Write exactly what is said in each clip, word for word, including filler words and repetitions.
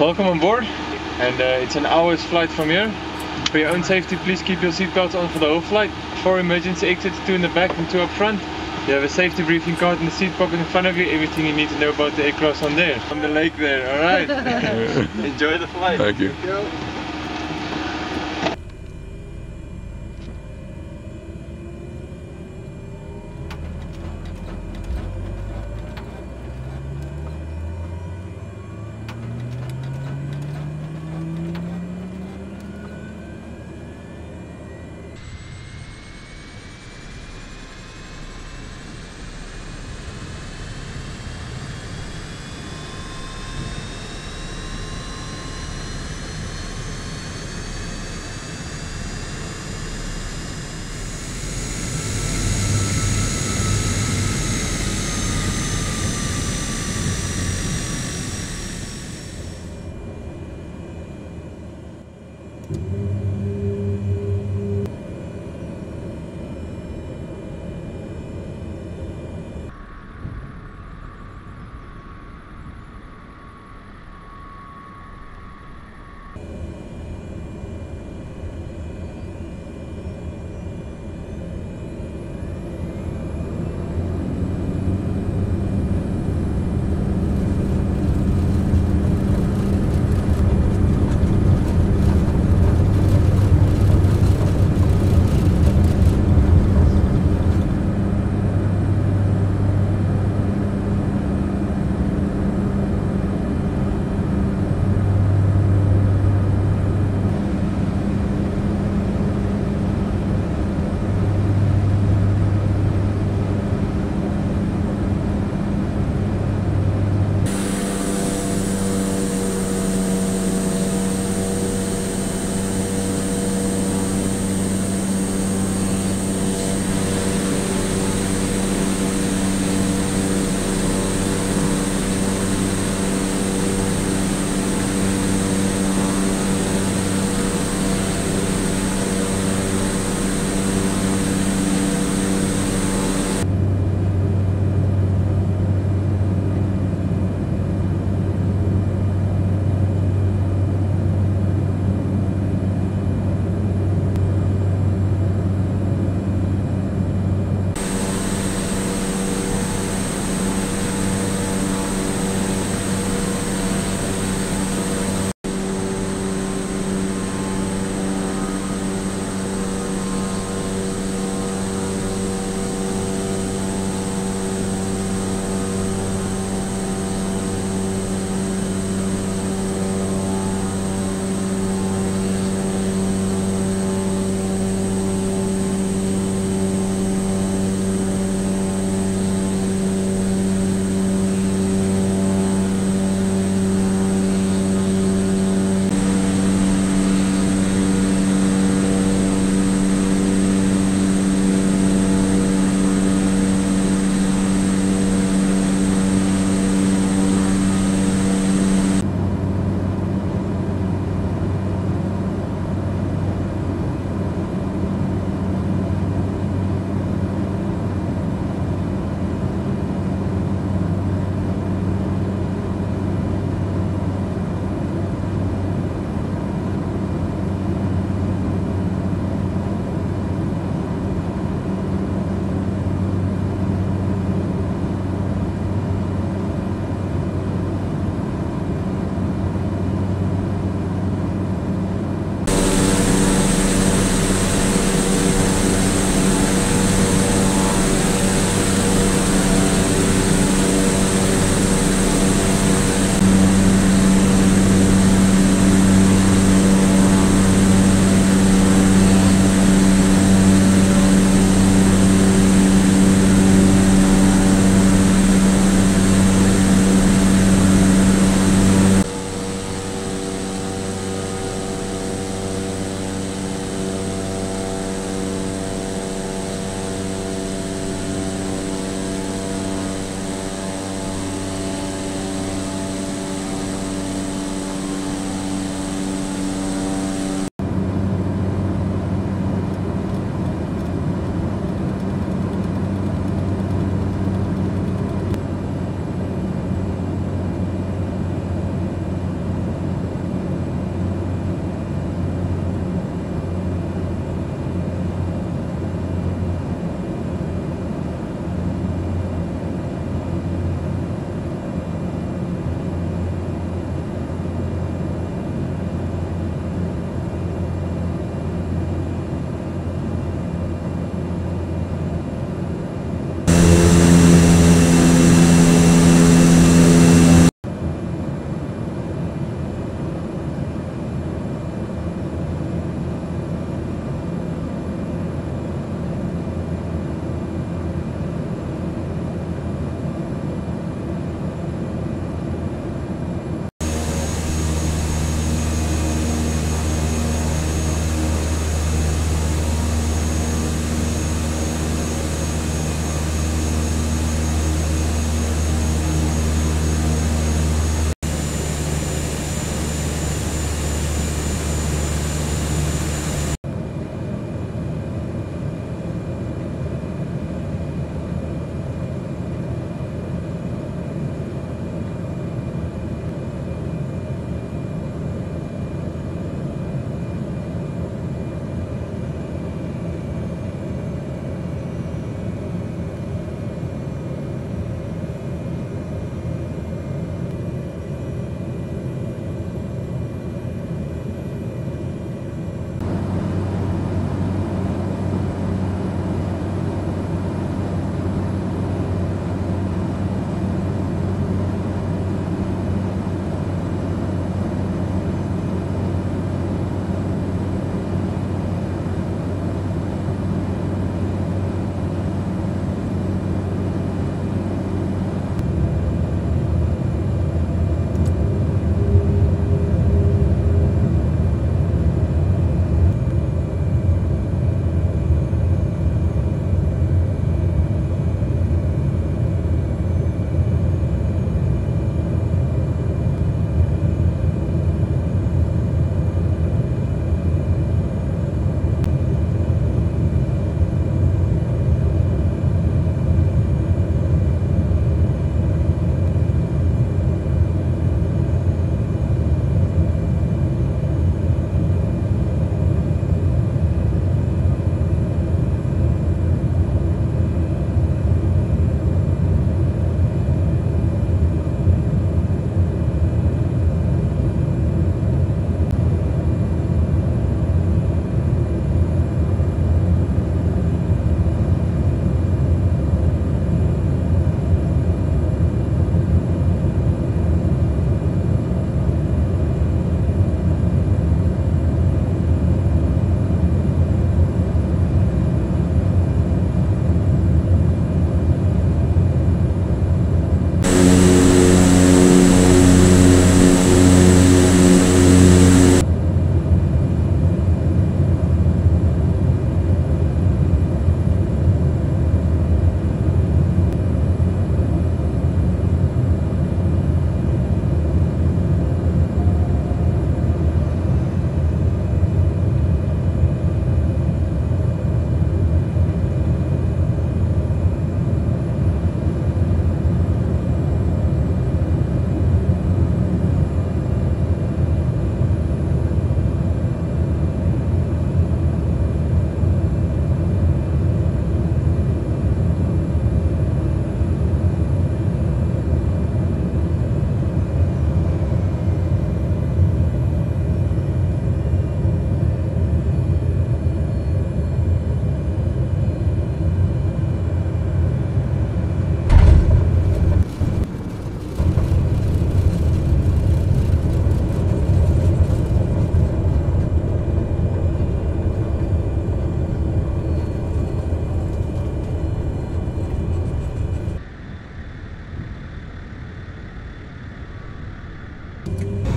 Welcome on board, and uh, it's an hour's flight from here. For your own safety, please keep your seatbelts on for the whole flight. Four emergency exits, two in the back and two up front. You have a safety briefing card in the seat pocket in front of you, everything you need to know about the aircraft on there. On the lake there, alright? Enjoy the flight. Thank you. Thank you.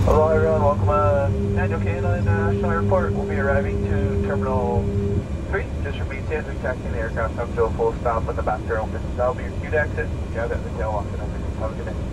Hello everyone, welcome uh, Daniel Canada International Airport. We'll be arriving to Terminal three, just for B T S, we taxiing the aircraft up to a full stop when the back door opens. That'll be your cue to exit. You have it in the tail, walking over. Have a good day.